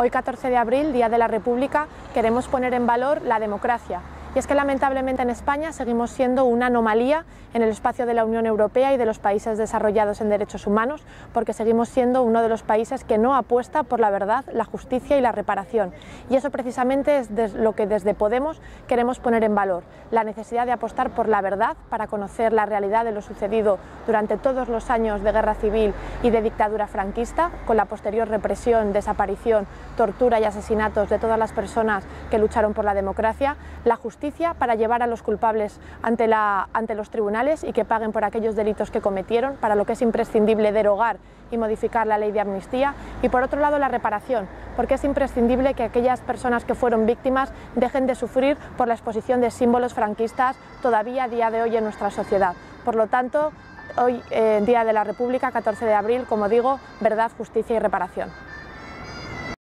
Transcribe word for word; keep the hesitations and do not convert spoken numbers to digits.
Hoy, catorce de abril, Día de la República, queremos poner en valor la democracia. Y es que lamentablemente en España seguimos siendo una anomalía en el espacio de la Unión Europea y de los países desarrollados en derechos humanos, porque seguimos siendo uno de los países que no apuesta por la verdad, la justicia y la reparación. Y eso precisamente es lo que desde Podemos queremos poner en valor, la necesidad de apostar por la verdad para conocer la realidad de lo sucedido durante todos los años de guerra civil y de dictadura franquista, con la posterior represión, desaparición, tortura y asesinatos de todas las personas que lucharon por la democracia, la justicia para llevar a los culpables ante, la, ante los tribunales y que paguen por aquellos delitos que cometieron, para lo que es imprescindible derogar y modificar la ley de amnistía, y por otro lado la reparación, porque es imprescindible que aquellas personas que fueron víctimas dejen de sufrir por la exposición de símbolos franquistas todavía a día de hoy en nuestra sociedad. Por lo tanto, hoy, eh, Día de la República, catorce de abril, como digo, verdad, justicia y reparación.